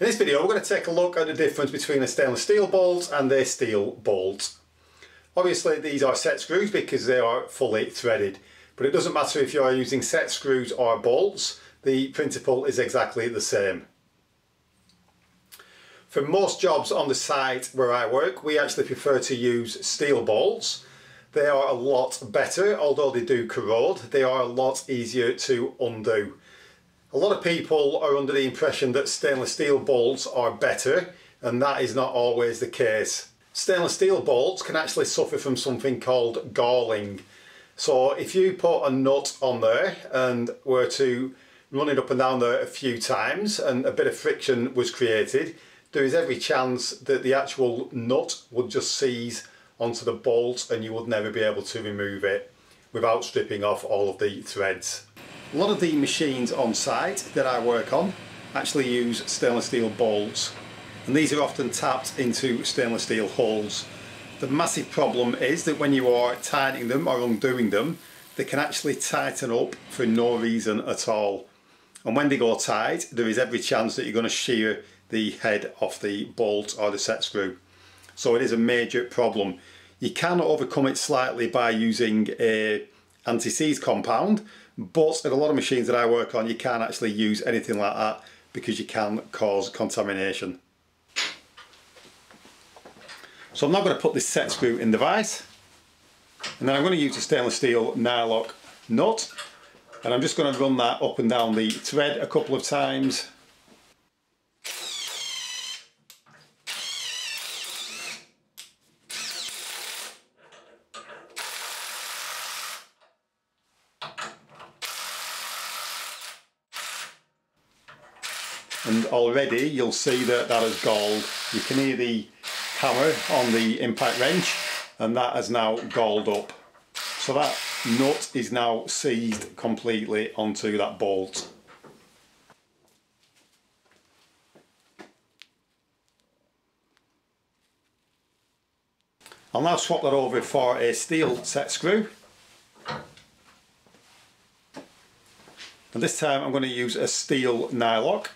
In this video we're going to take a look at the difference between the stainless steel bolts and their steel bolts. Obviously these are set screws because they are fully threaded, but it doesn't matter if you are using set screws or bolts, the principle is exactly the same. For most jobs on the site where I work, we actually prefer to use steel bolts. They are a lot better, although they do corrode, they are a lot easier to undo. A lot of people are under the impression that stainless steel bolts are better, and that is not always the case. Stainless steel bolts can actually suffer from something called galling. So if you put a nut on there and were to run it up and down there a few times and a bit of friction was created, there is every chance that the actual nut would just seize onto the bolt and you would never be able to remove it without stripping off all of the threads. A lot of the machines on site that I work on actually use stainless steel bolts, and these are often tapped into stainless steel holes. The massive problem is that when you are tightening them or undoing them, they can actually tighten up for no reason at all, and when they go tight there is every chance that you're going to shear the head off the bolt or the set screw. So it is a major problem. You can overcome it slightly by using a anti-seize compound, but at a lot of machines that I work on you can't actually use anything like that because you can cause contamination. So I'm now going to put this set screw in the vise, and then I'm going to use a stainless steel Nylock nut, and I'm just going to run that up and down the thread a couple of times. And already you'll see that that has galled. You can hear the hammer on the impact wrench, and that has now galled up. So that nut is now seized completely onto that bolt. I'll now swap that over for a steel set screw. And this time I'm going to use a steel Nylock.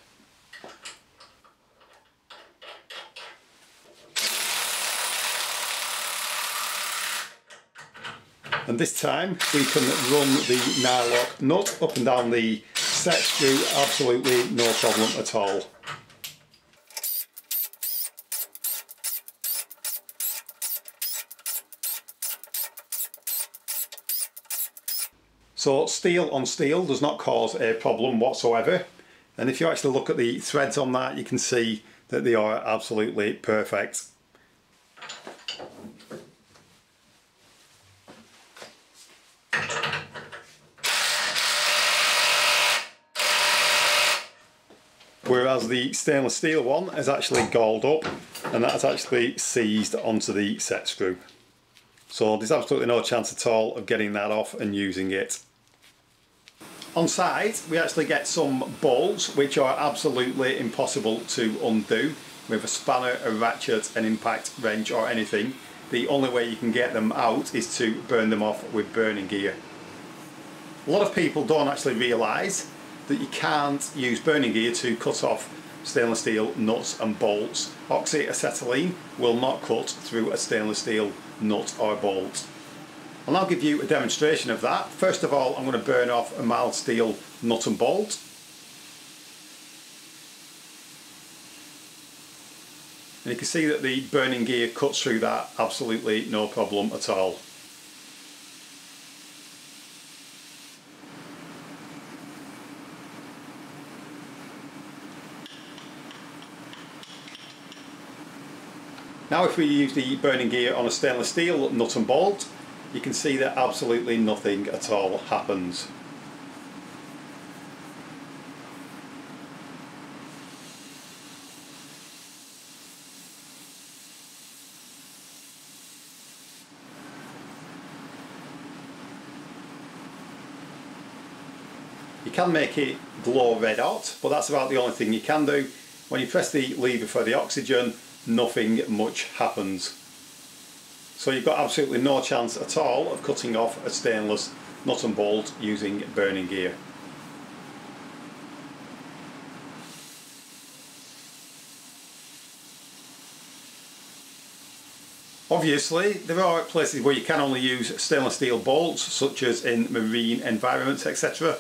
And this time we can run the Nylock nut up and down the set screw, absolutely no problem at all. So steel on steel does not cause a problem whatsoever, and if you actually look at the threads on that you can see that they are absolutely perfect. Whereas the stainless steel one has actually galled up, and that's actually seized onto the set screw. So there's absolutely no chance at all of getting that off and using it. On site we actually get some bolts which are absolutely impossible to undo with a spanner, a ratchet, an impact wrench or anything. The only way you can get them out is to burn them off with burning gear. A lot of people don't actually realise that you can't use burning gear to cut off stainless steel nuts and bolts. Oxyacetylene will not cut through a stainless steel nut or bolt. And I'll give you a demonstration of that. First of all, I'm going to burn off a mild steel nut and bolt. And you can see that the burning gear cuts through that absolutely no problem at all. Now if we use the burning gear on a stainless steel nut and bolt, you can see that absolutely nothing at all happens. You can make it glow red hot, but that's about the only thing you can do. When you press the lever for the oxygen, nothing much happens. So you've got absolutely no chance at all of cutting off a stainless nut and bolt using burning gear. Obviously, there are places where you can only use stainless steel bolts, such as in marine environments, etc.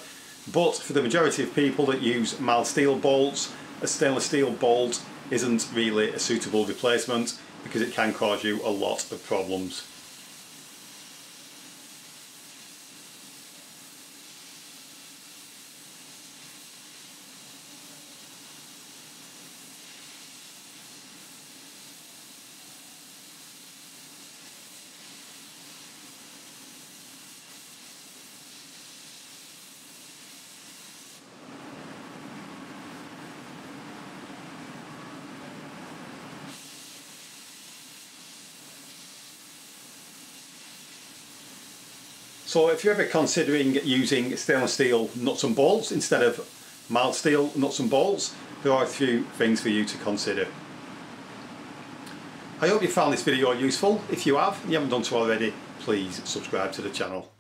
But for the majority of people that use mild steel bolts, a stainless steel bolt isn't really a suitable replacement because it can cause you a lot of problems. So if you're ever considering using stainless steel nuts and bolts instead of mild steel nuts and bolts, there are a few things for you to consider. I hope you found this video useful. If you have and you haven't done so already, please subscribe to the channel.